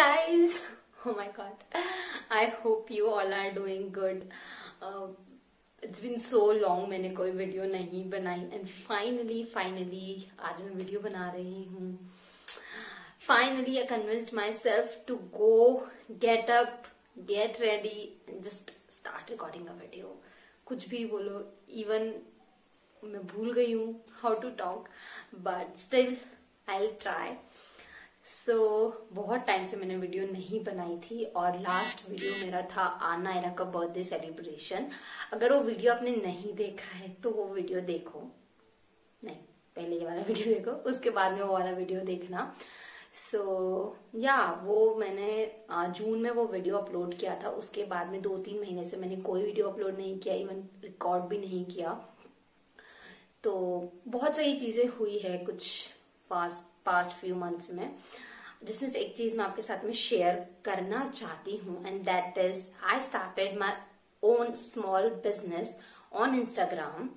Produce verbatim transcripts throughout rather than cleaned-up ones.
guys! Oh my god, I hope you all are doing good. Uh, it's been so long मैंने कोई video नहीं बनाई and finally, finally आज मैं video बना रही हूँ. Finally, I convinced myself to go, get up, get ready and just start recording a video. कुछ भी बोलो, even मैं भूल गई हूँ how to talk, but still I'll try. So, बहुत टाइम से मैंने वीडियो नहीं बनाई थी और लास्ट वीडियो मेरा था आना एरा का बर्थडे सेलिब्रेशन. अगर वो वीडियो आपने नहीं देखा है तो वो वीडियो देखो. नहीं, पहले ये वाला वीडियो देखो, उसके बाद में वो वाला वीडियो देखना. सो so, या yeah, वो मैंने जून में वो वीडियो अपलोड किया था. उसके बाद में दो तीन महीने से मैंने कोई वीडियो अपलोड नहीं किया, इवन रिकॉर्ड भी नहीं किया. तो बहुत सारी चीज़ें हुई है कुछ पास्ट पास्ट फ्यू मंथ्स में, जिसमें से एक चीज मैं आपके साथ में शेयर करना चाहती हूँ and that is I started my own small business on Instagram,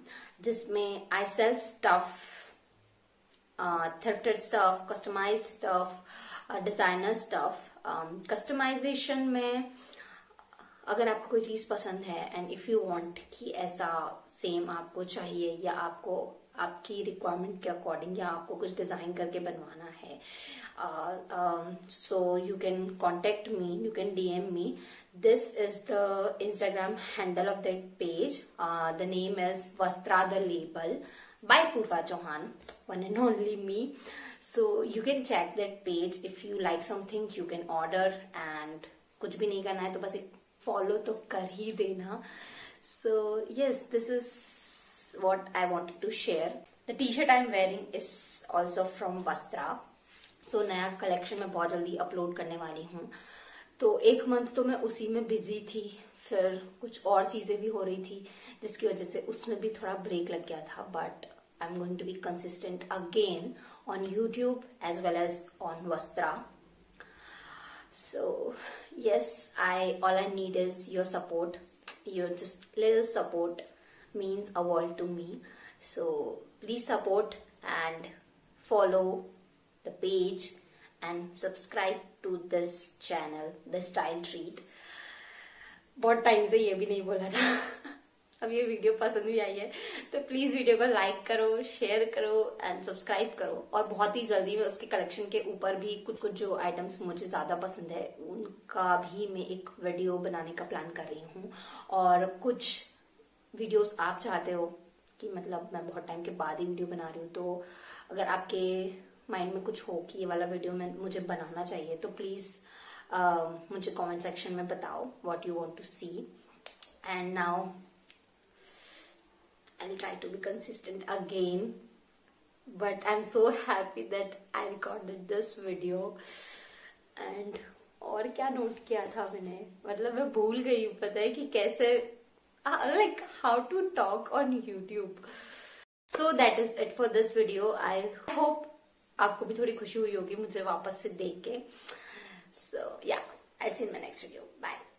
जिसमें I sell stuff, thrifted stuff, customised stuff, designer stuff. Customisation में अगर आपको कोई चीज पसंद है एंड इफ यू वांट कि ऐसा सेम आपको चाहिए या आपको आपकी रिक्वायरमेंट के अकॉर्डिंग या आपको कुछ डिजाइन करके बनवाना है, so you can contact me, you can DM me. This is the Instagram handle of that page. The name is Vastra the label by Purva Chauhan, one and only me. So you can check that page. If you like something you can order and कुछ भी नहीं करना है तो बस एक follow तो कर ही देना. So yes, this is what I wanted to share. The t-shirt I'm wearing is also from Vastra. So नया collection मैं बहुत जल्दी upload करने वाली हूँ. तो एक month तो मैं उसी में busy थी, फिर कुछ और चीजें भी हो रही थी जिसकी वजह से उसमें भी थोड़ा break लग गया था. But I'm going to be consistent again on YouTube as well as on Vastra. So yes, I all I need is your support. Your just little support means a world to me. So please support and follow the page and subscribe to this channel, the Style Treat. बहुत time से ये भी नहीं बोला था. अब ये video पसंद भी आई है तो प्लीज वीडियो को लाइक करो, शेयर करो एंड सब्सक्राइब करो. और बहुत ही जल्दी मैं उसके कलेक्शन के ऊपर भी कुछ कुछ जो आइटम्स मुझे ज्यादा पसंद है उनका भी मैं एक वीडियो बनाने का प्लान कर रही हूँ. और कुछ वीडियोस आप चाहते हो कि मतलब मैं बहुत टाइम के बाद ही वीडियो बना रही हूँ, तो अगर आपके माइंड में कुछ हो कि ये वाला वीडियो मैं मुझे बनाना चाहिए तो प्लीज uh, मुझे कमेंट सेक्शन में बताओ what you want to see. And now I will try to be consistent again. But I am so happy that I recorded this video. And और क्या नोट किया था मैंने, मतलब मैं भूल गई हूँ पता है कि कैसे Uh, like how to talk on YouTube. So that is it for this video. I hope आपको भी थोड़ी खुशी हुई होगी मुझे वापस से देख के. So yeah, I'll see you in my next video. Bye.